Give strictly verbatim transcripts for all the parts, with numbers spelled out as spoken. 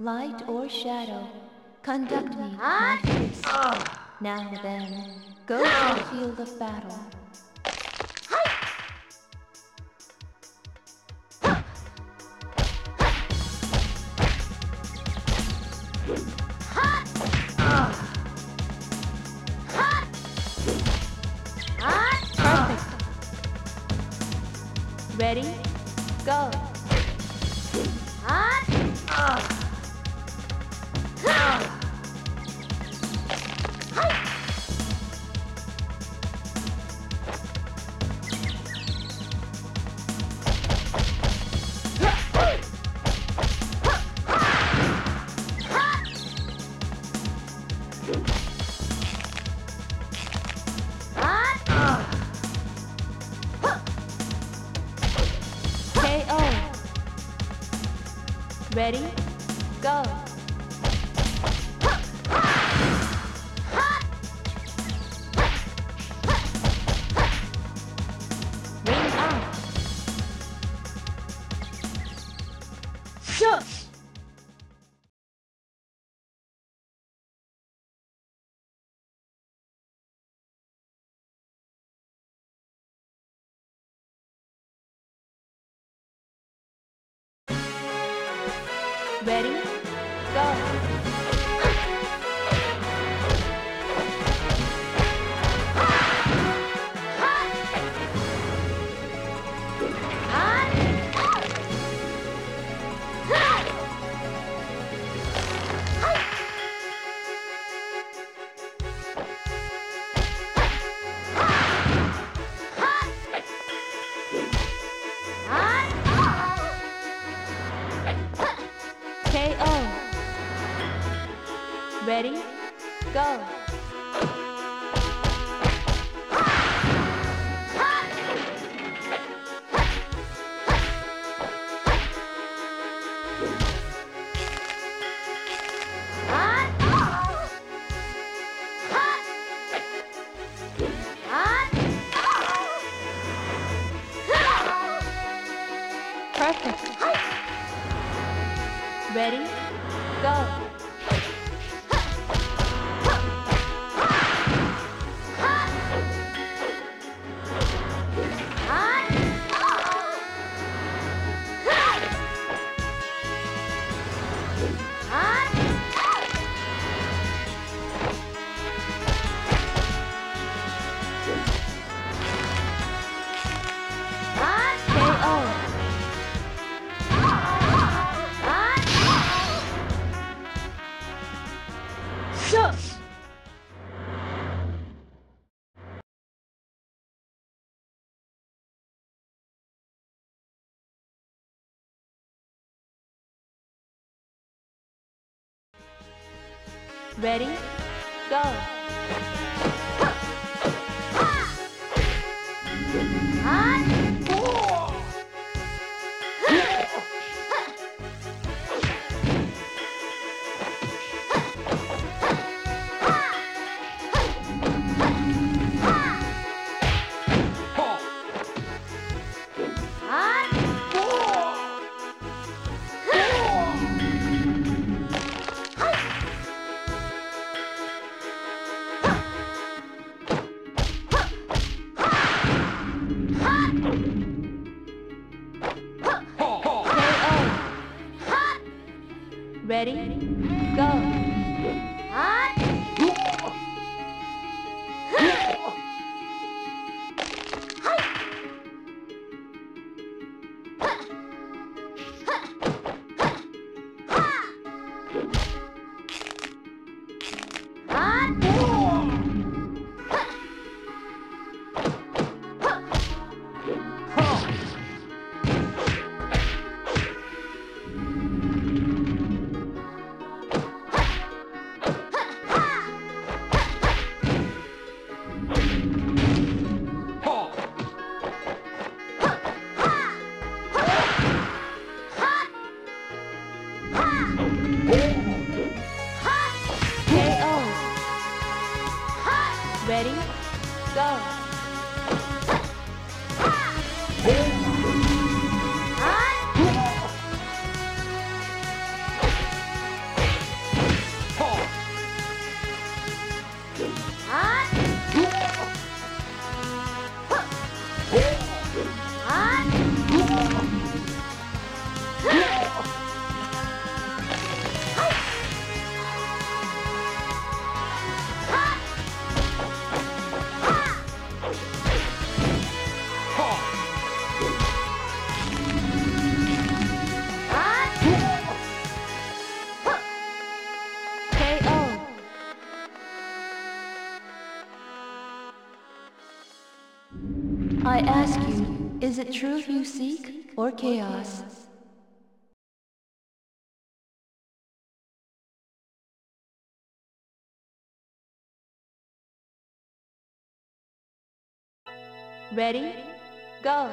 Light or shadow, conduct me my face. Now then, go to the field of battle. Ready? Go! Hot! Uh. Ready? Go! Ring out! Shoot! Ready? Go! Ready? Go! Perfect! Ready? Go! Ready? Go! Ready? Go! Hot! Ready? Go! I ask you, is it truth you seek, or chaos? Ready? Go!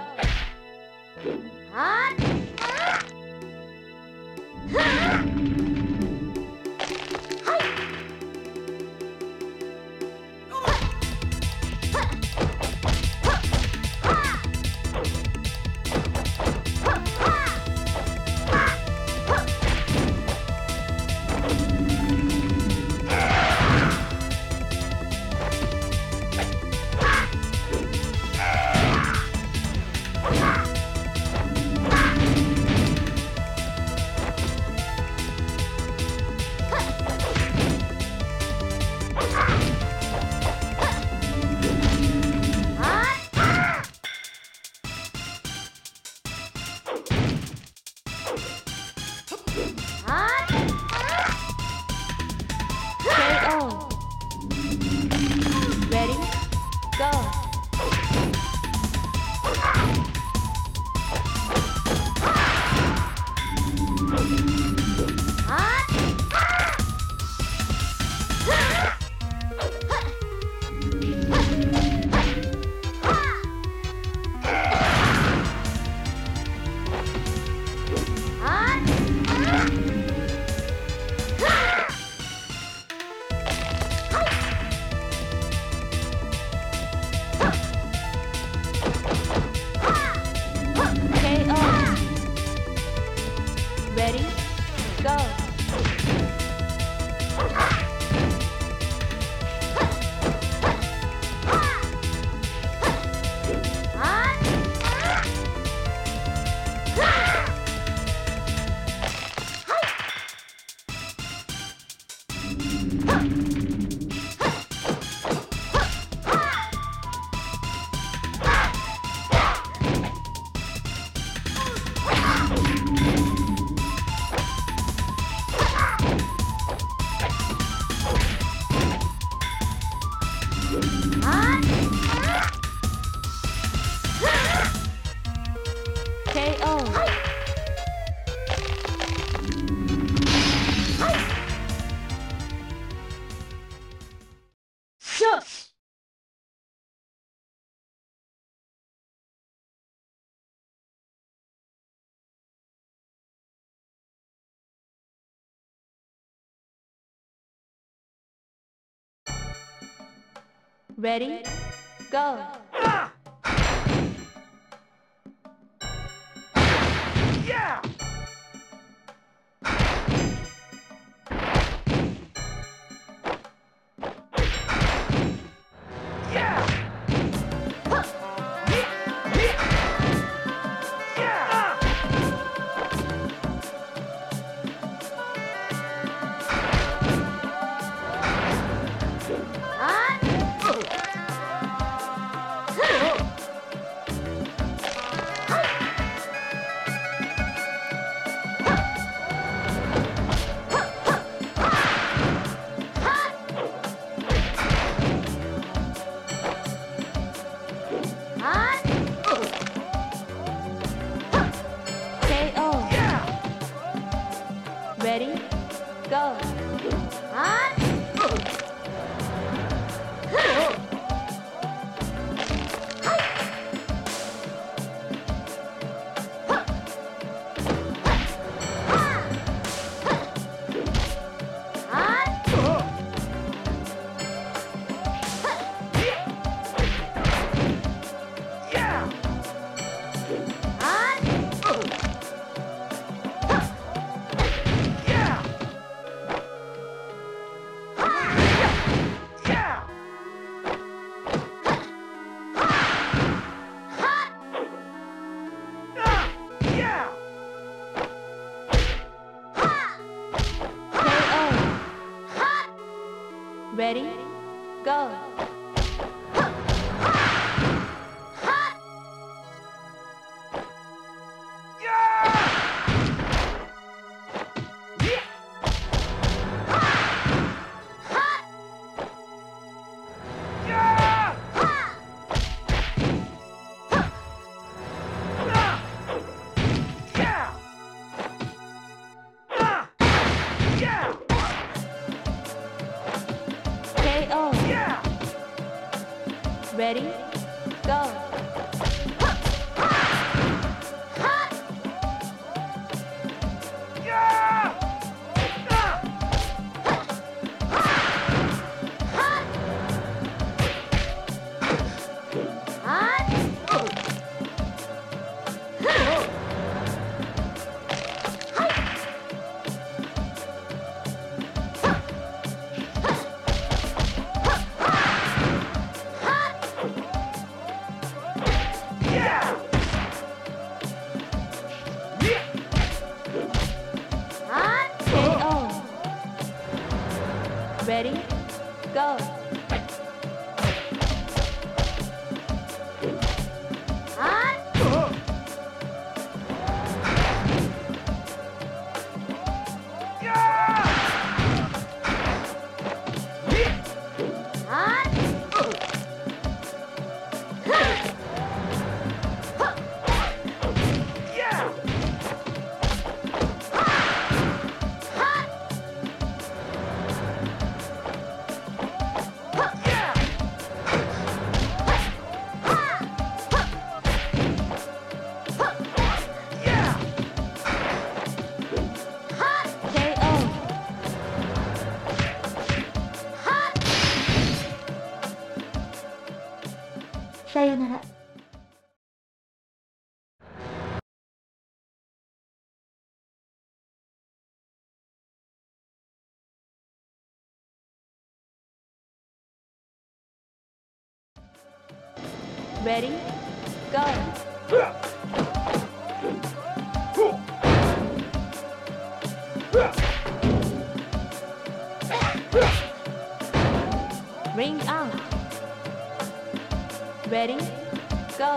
Ready? Go! Yeah! Ready? Go! Ready? Go! Sayonara. Ready? Go! Ring out! Ready? Go!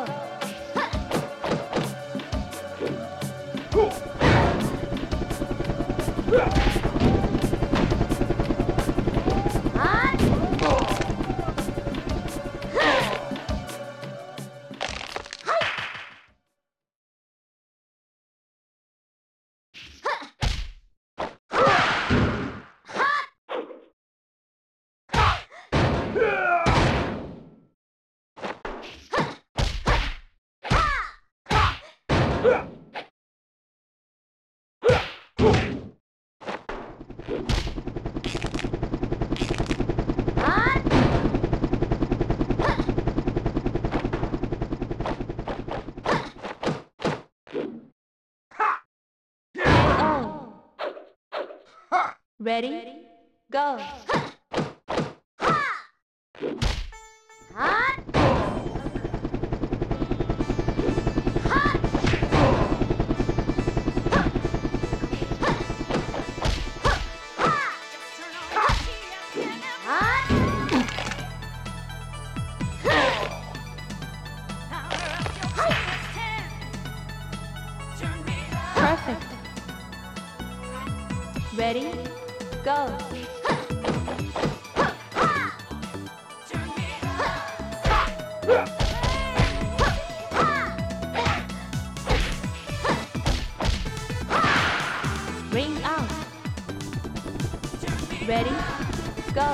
Ready? Ready? Go! Perfect! Ready? Go! Ring out! Ready? Go!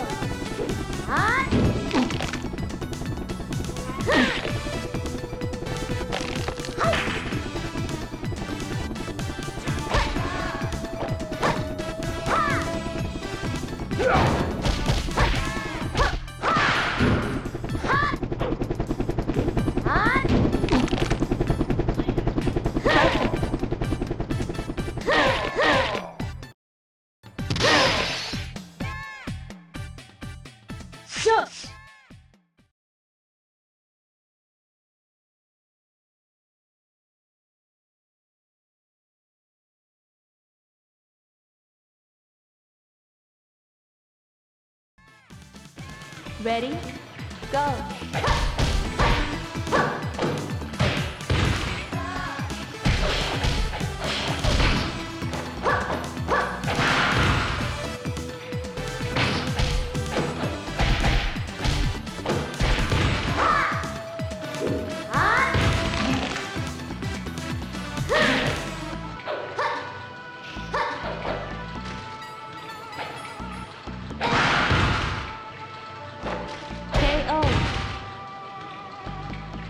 Ready? Go! K O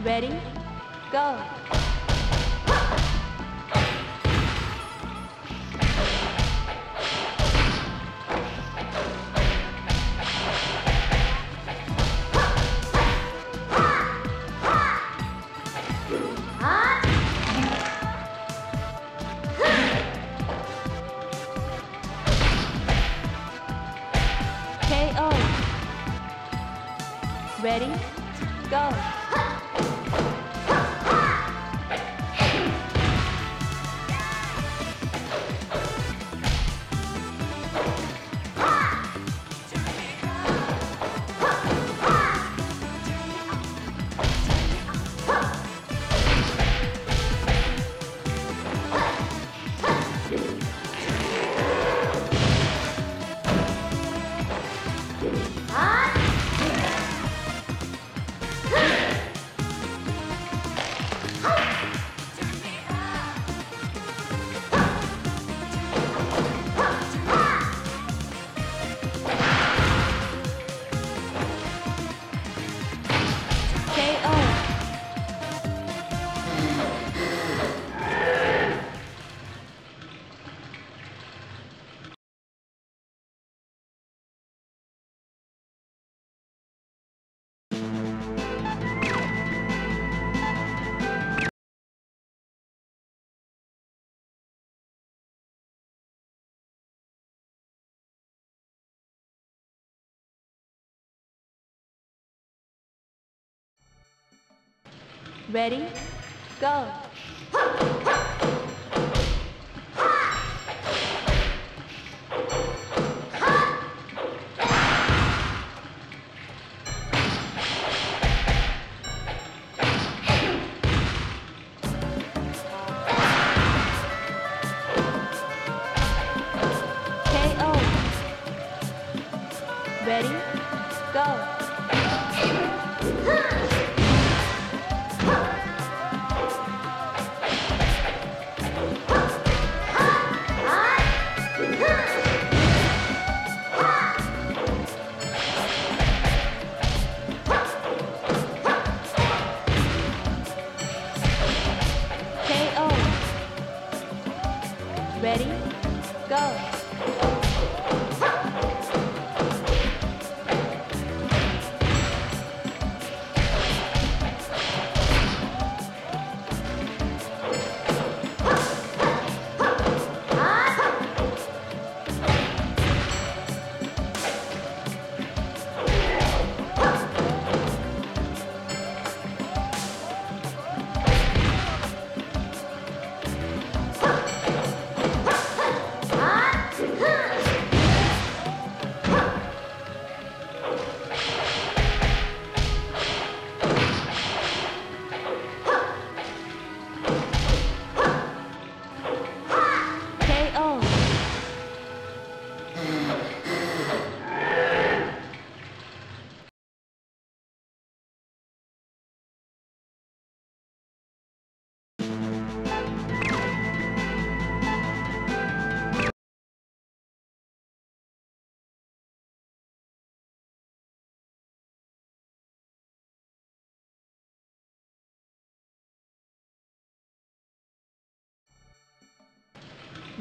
Ready? Go! Ready? Go! Ready? Go! K O! Ready? Go! Ready? Go!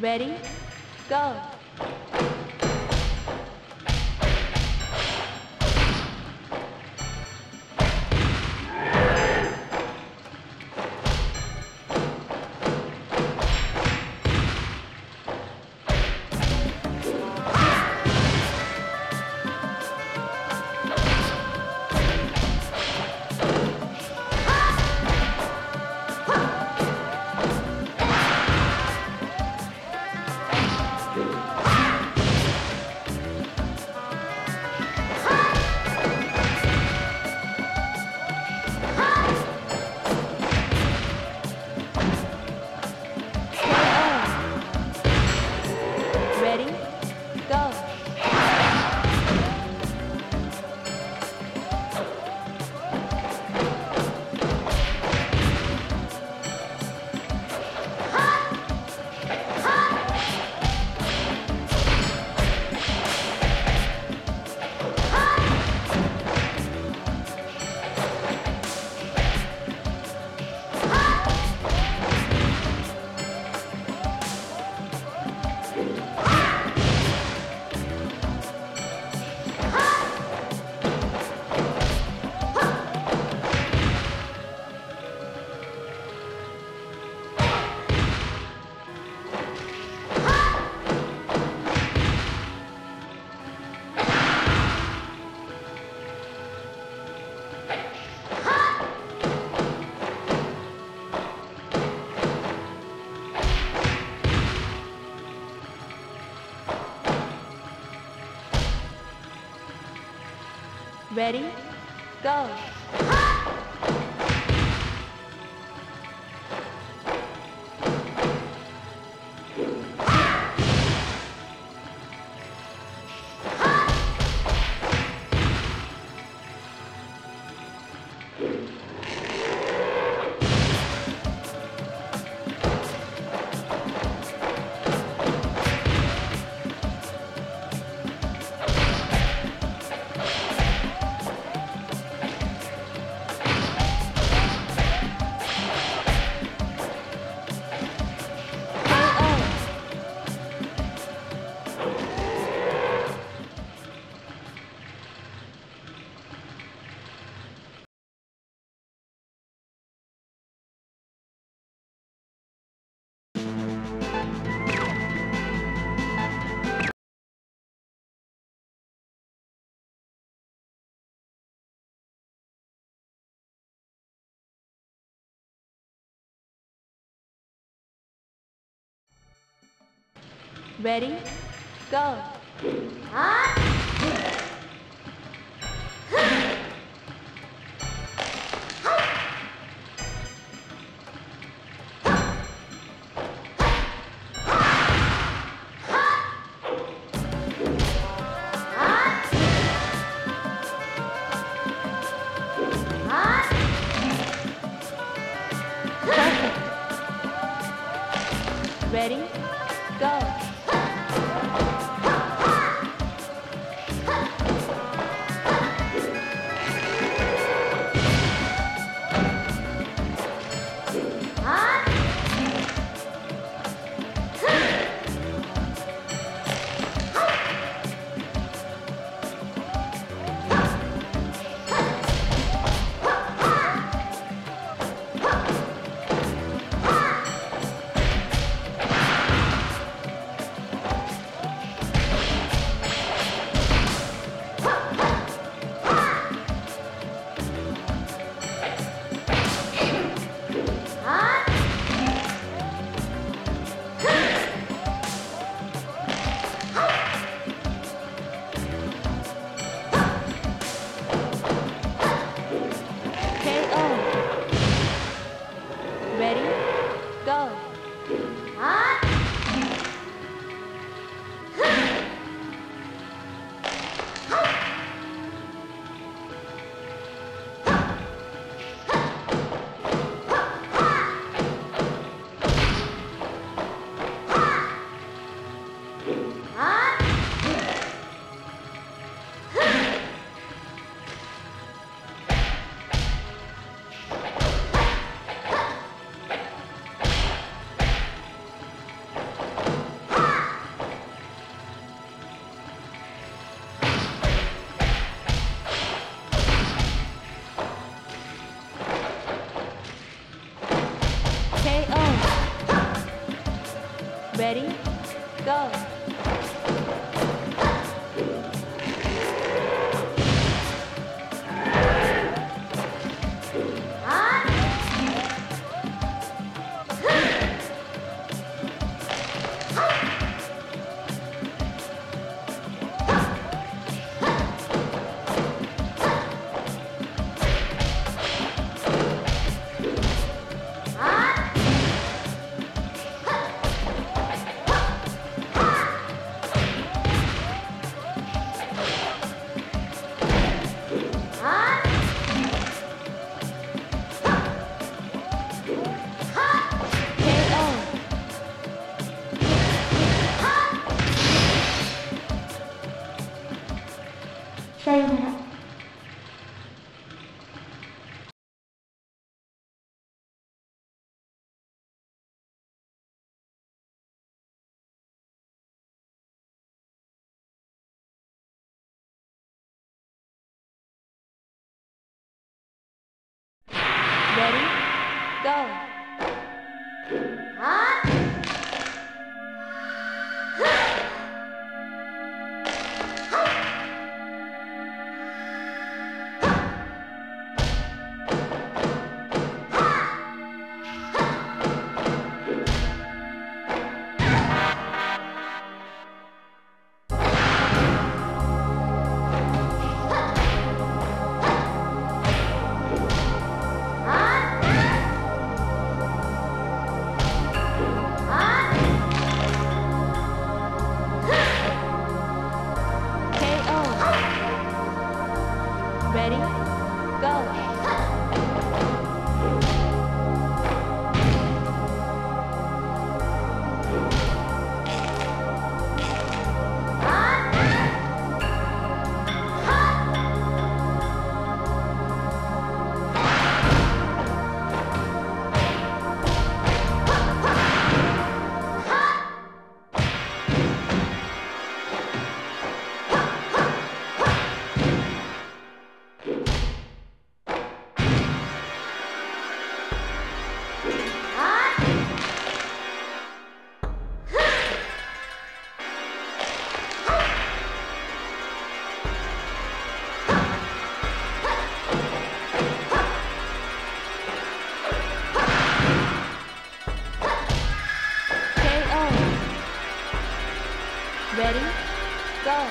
Ready? Go! Good. Ready? Go! Ready? Go! Huh? Ready? Go! Ready? Go! Ready? Go! Huh? Ready? Go!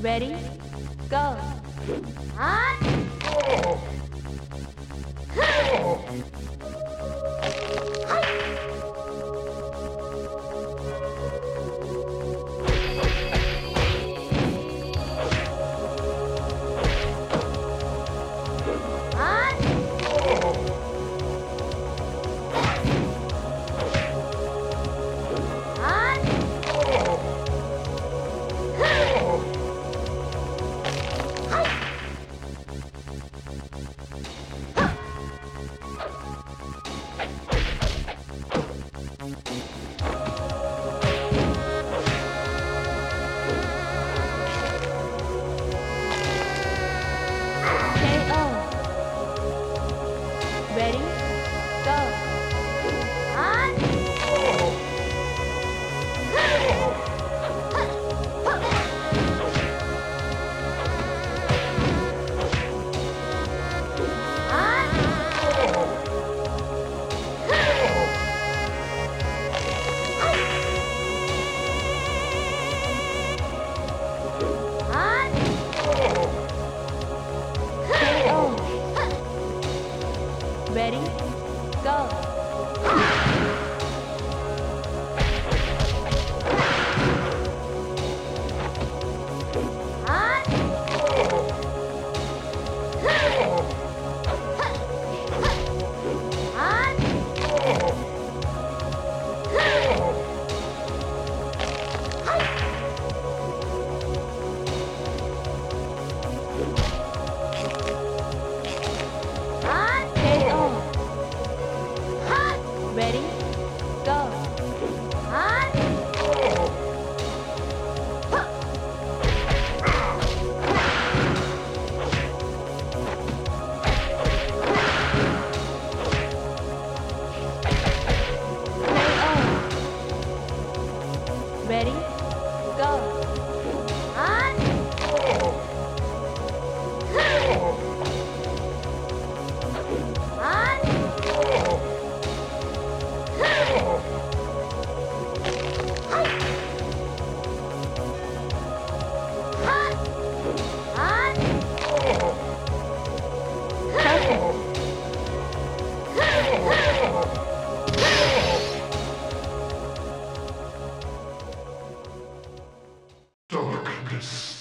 Ready? Go! Ready? Go! Ready? Go! Hot! Oh. Huh! Ready? Go! Darkness.